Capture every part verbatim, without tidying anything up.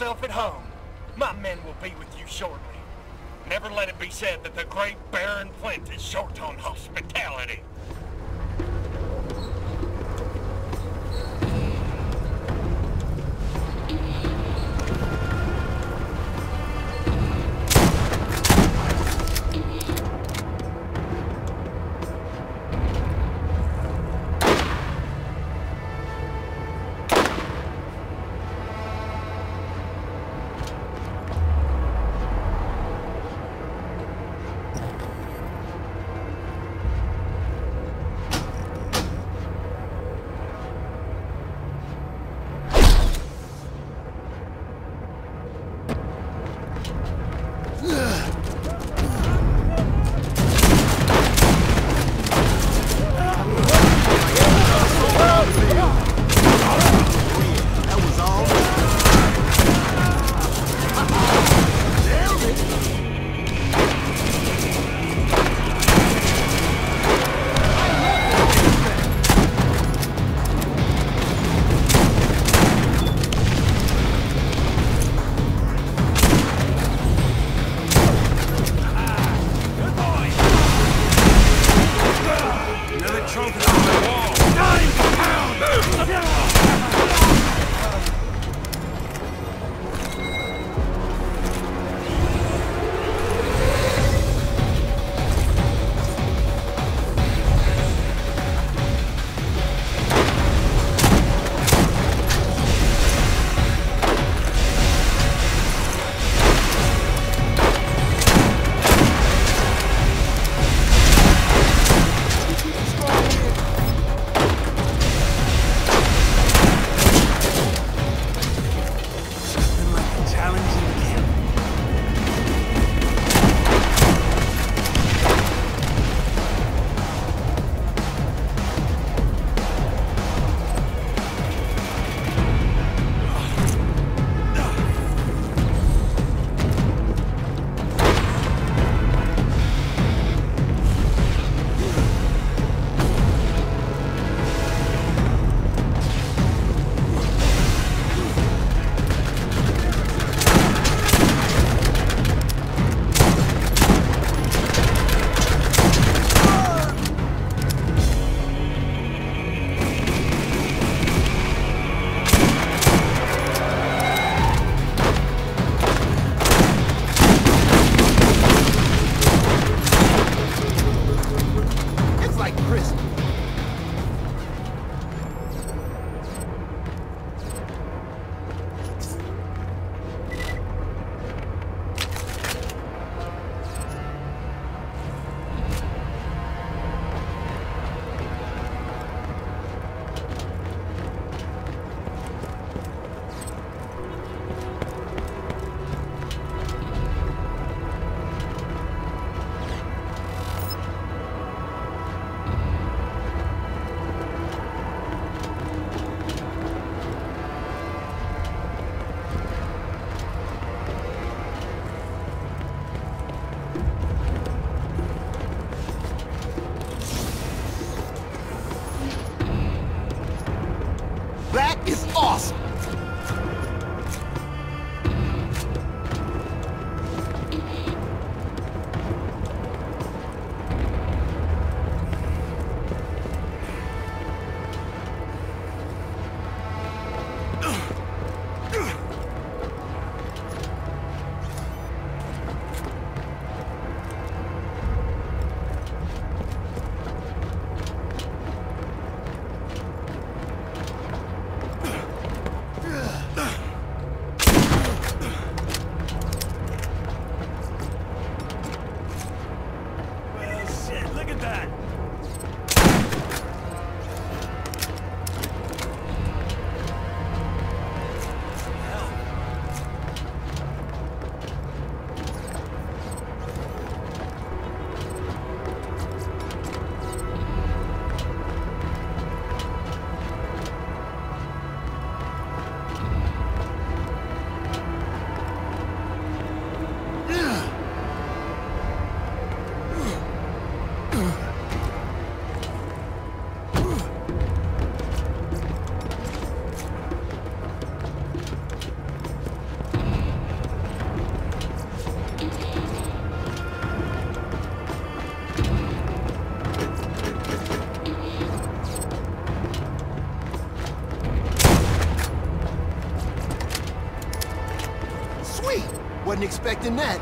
yourself at home. My men will be with you shortly. Never let it be said that the great Baron Flynt is short on hospitality. Ugh. wasn't expecting that.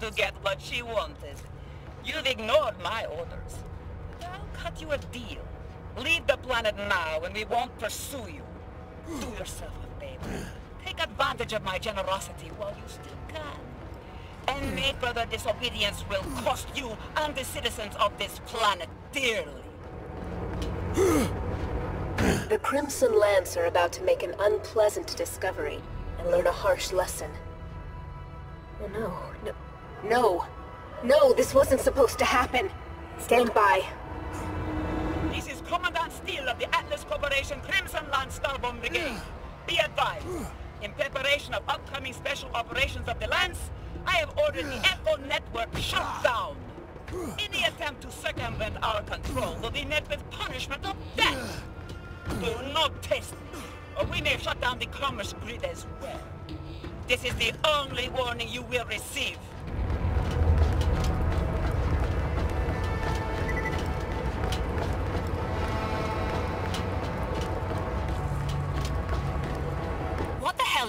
To get what she wanted. You've ignored my orders. I'll cut you a deal. Leave the planet now and we won't pursue you. Do yourself a favor. Take advantage of my generosity while you still can. And may further disobedience will cost you and the citizens of this planet dearly. The Crimson Lance are about to make an unpleasant discovery and learn a harsh lesson. Oh no. No. No! No, this wasn't supposed to happen! Stand by. This is Commandant Steele of the Atlas Corporation Crimson Lance Starbomb Brigade. Be advised, in preparation of upcoming special operations of the Lance, I have ordered the Echo Network shut down. Any attempt to circumvent our control will be met with punishment of death! Do not test me, or we may shut down the Commerce Grid as well. This is the only warning you will receive.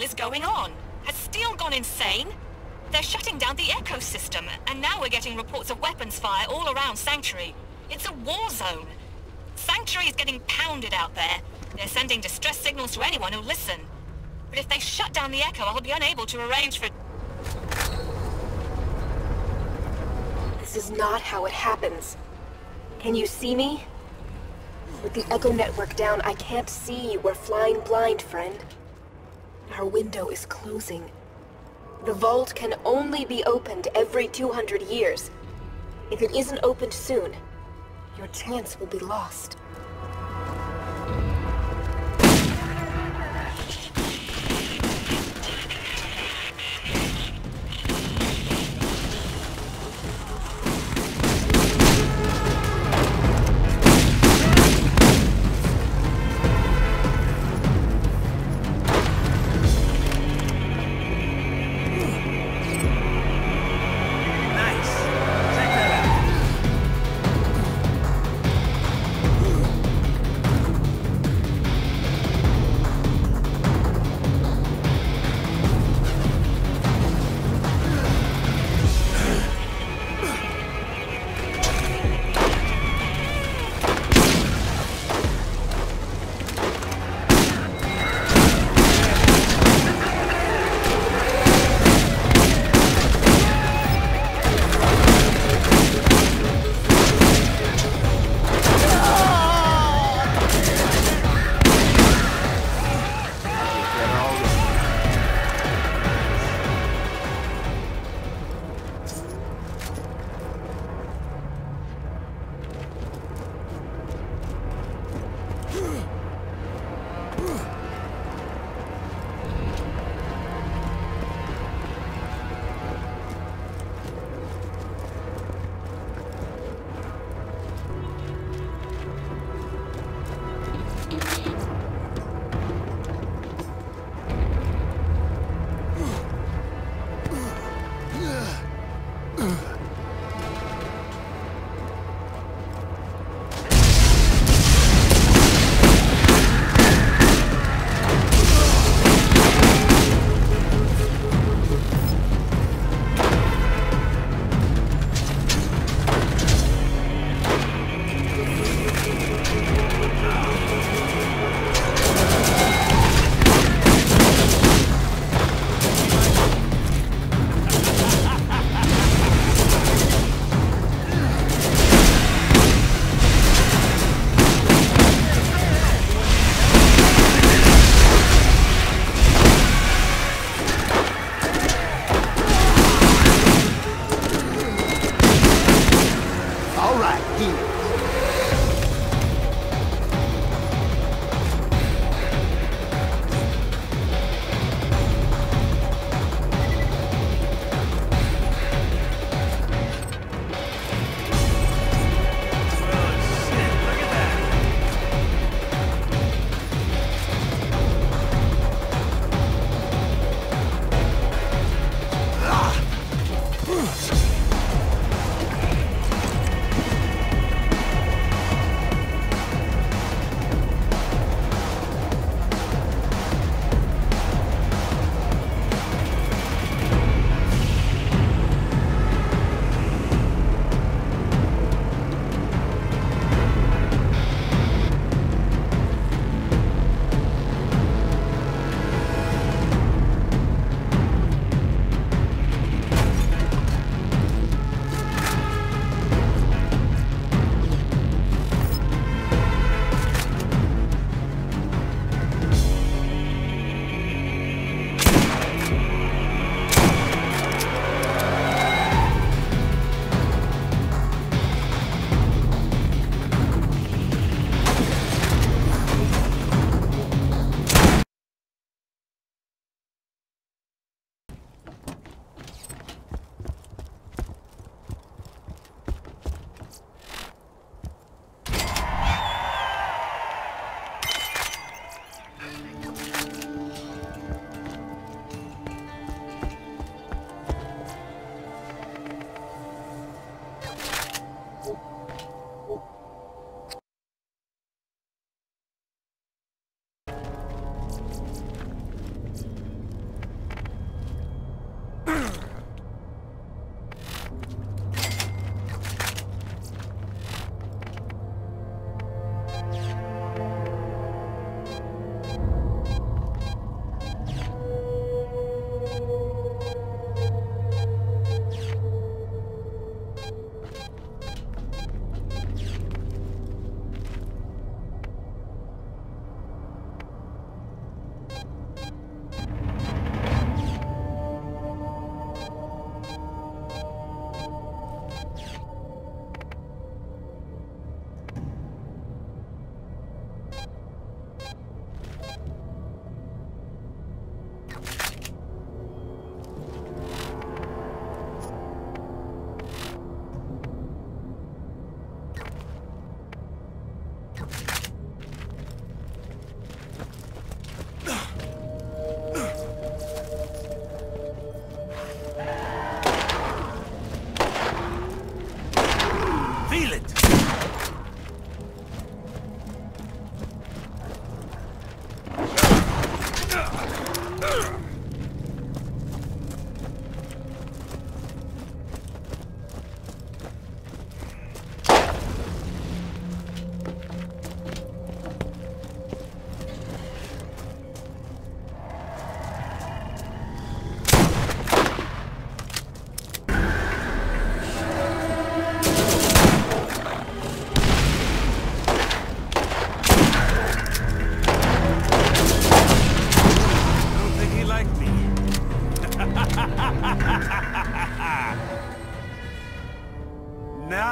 Is going on? Has Steele gone insane? They're shutting down the ecosystem, and now we're getting reports of weapons fire all around Sanctuary. It's a war zone. Sanctuary is getting pounded out there. They're sending distress signals to anyone who'll listen. But if they shut down the Echo, I'll be unable to arrange for... This is not how it happens. Can you see me? With the Echo network down, I can't see you. We're flying blind, friend. Our window is closing. The vault can only be opened every two hundred years. If it isn't opened soon, your chance will be lost. Ooh.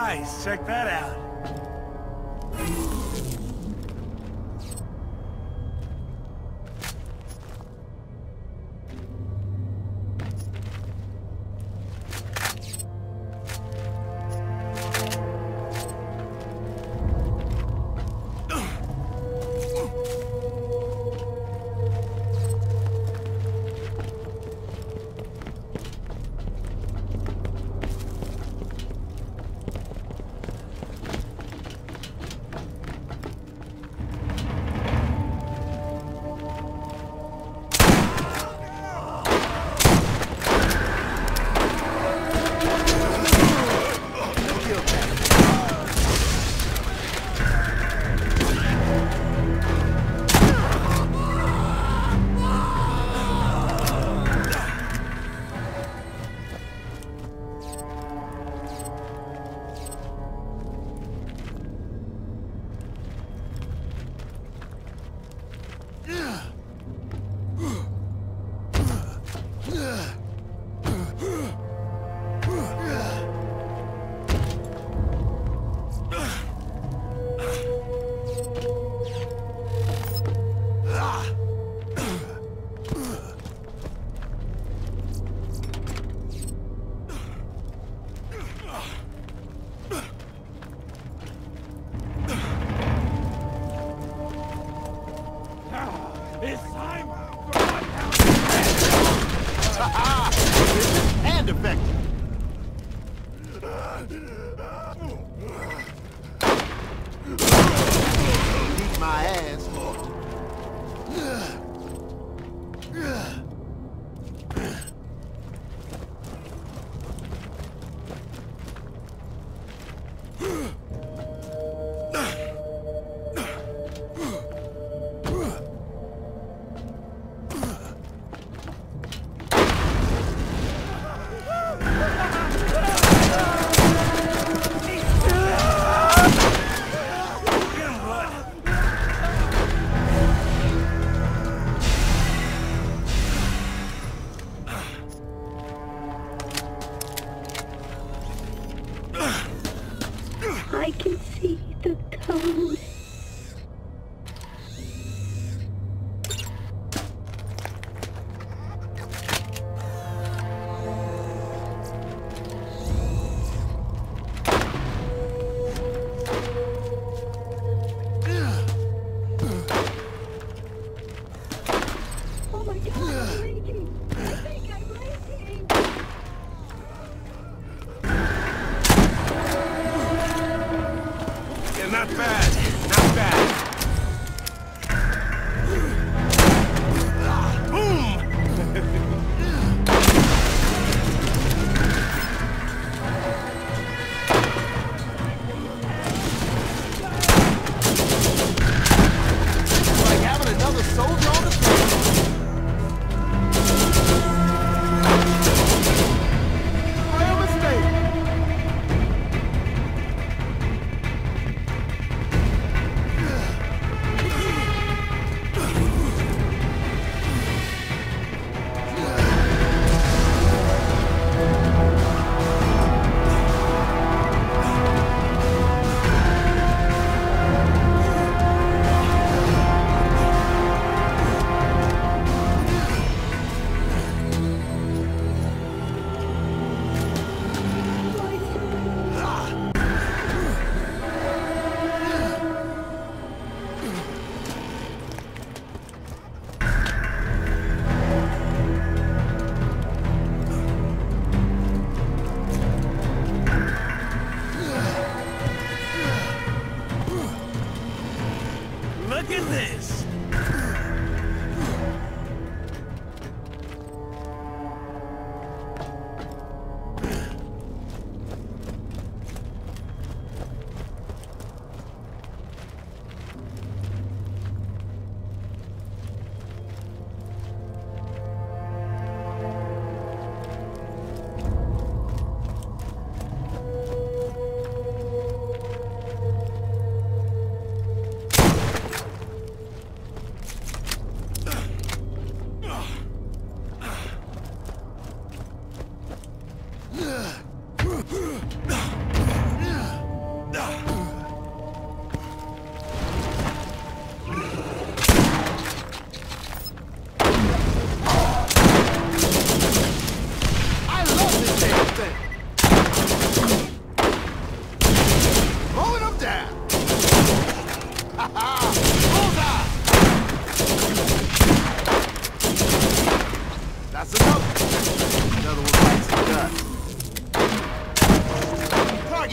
Nice, check that out.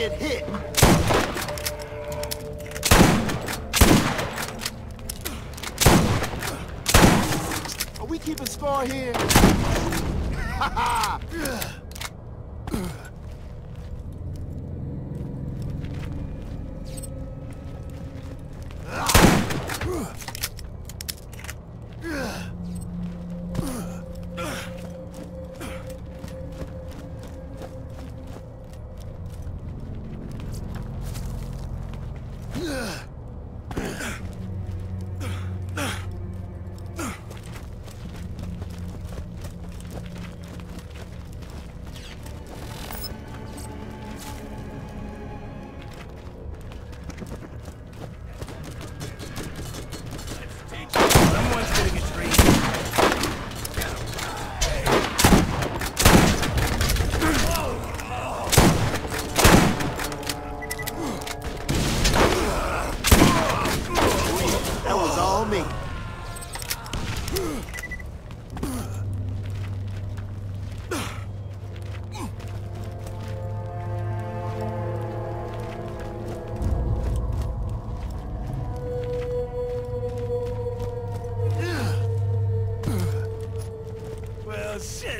get hit. Are we keeping score here? Ha ha!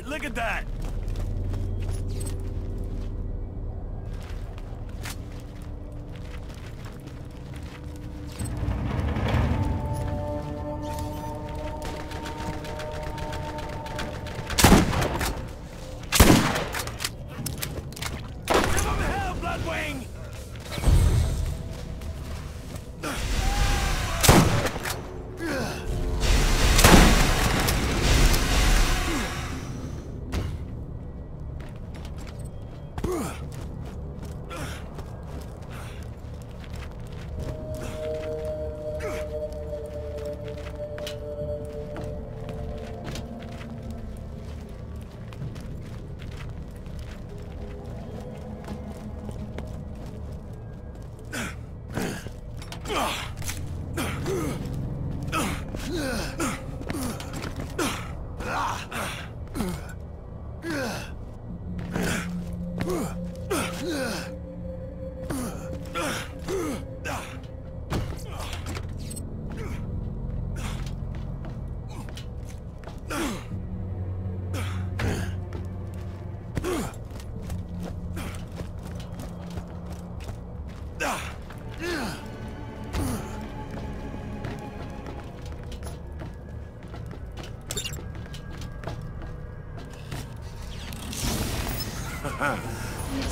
Look at that!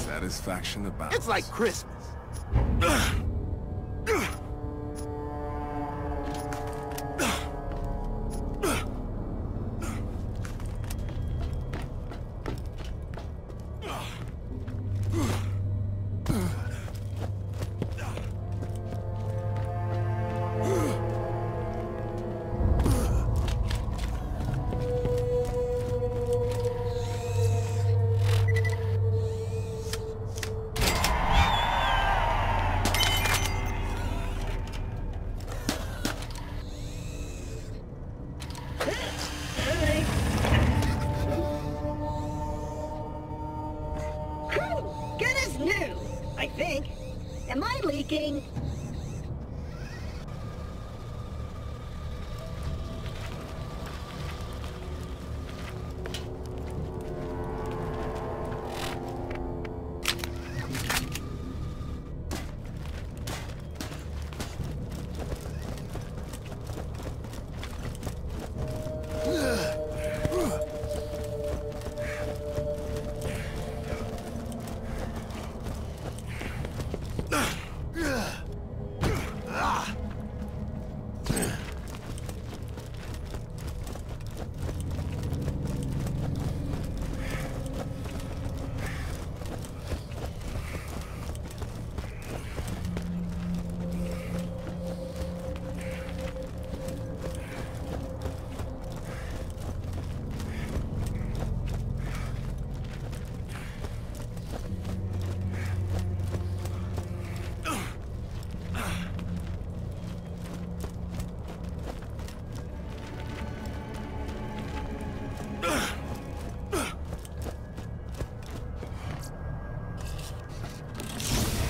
Satisfaction about it's like Christmas.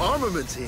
armaments here.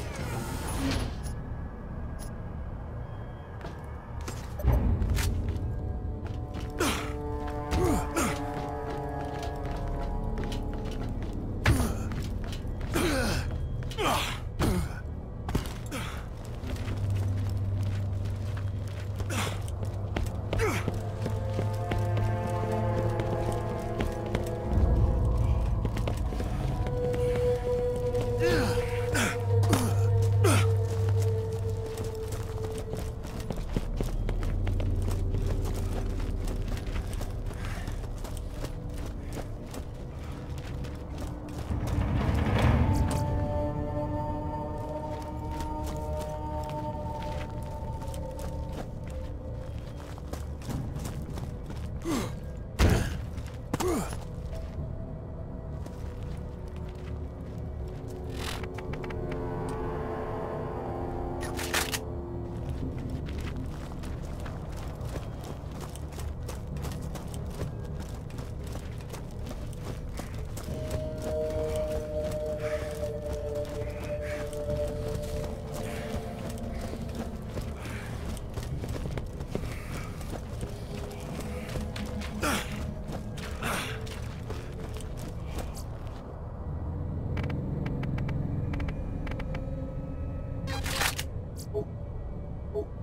Oh.